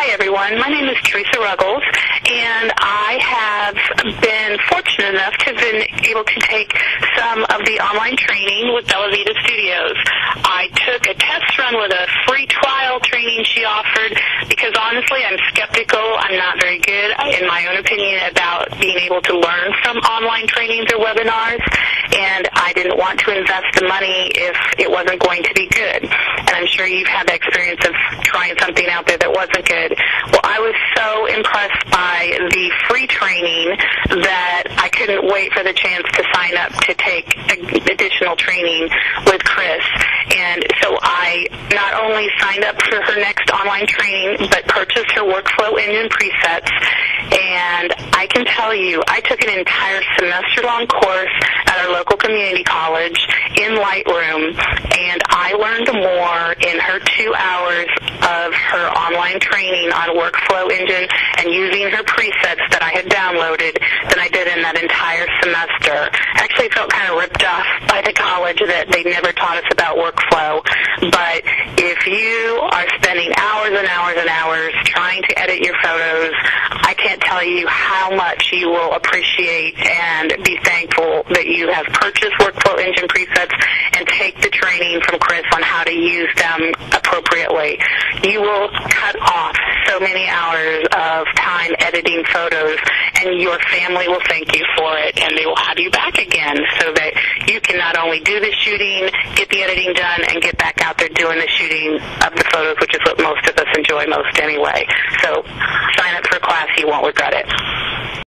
Hi, everyone. My name is Teresa Ruggles, and I have been fortunate enough to have been able to take some of the online training with Bella Vita Studios. I took a test run with a free trial training she offered because, honestly, I'm skeptical. I'm not very good, in my own opinion, about being able to learn from online trainings or webinars, and I didn't want to invest the money if it wasn't going to be good. And I'm sure you've had the experience of trying something out there that wasn't good. Well, I was so impressed by the free training that I couldn't wait for the chance to sign up to take additional training with Chris. And so I not only signed up for her next online training, but purchased her Workflow Engine presets. And I can tell you, I took an entire semester-long course at our local community college in Lightroom, and I learned more in her 2 hours of her online training on Workflow Engine and using her presets that I had downloaded than I did in that entire semester. I actually felt kind of ripped off by the college that they never taught us about workflow, but if you are spending hours and hours and hours trying to edit your photos, I can't tell you how much you will appreciate and be thankful that you have purchased Workflow Engine presets and take the training from Chris on how to use them appropriately. You will cut off so many hours of time editing photos, and your family will thank you for it, and they will have you back again so that you can not only do the shooting, get the editing done, and get back out there doing the shooting of the photos, which is what most of us enjoy most anyway. So sign up for a class. You won't regret it.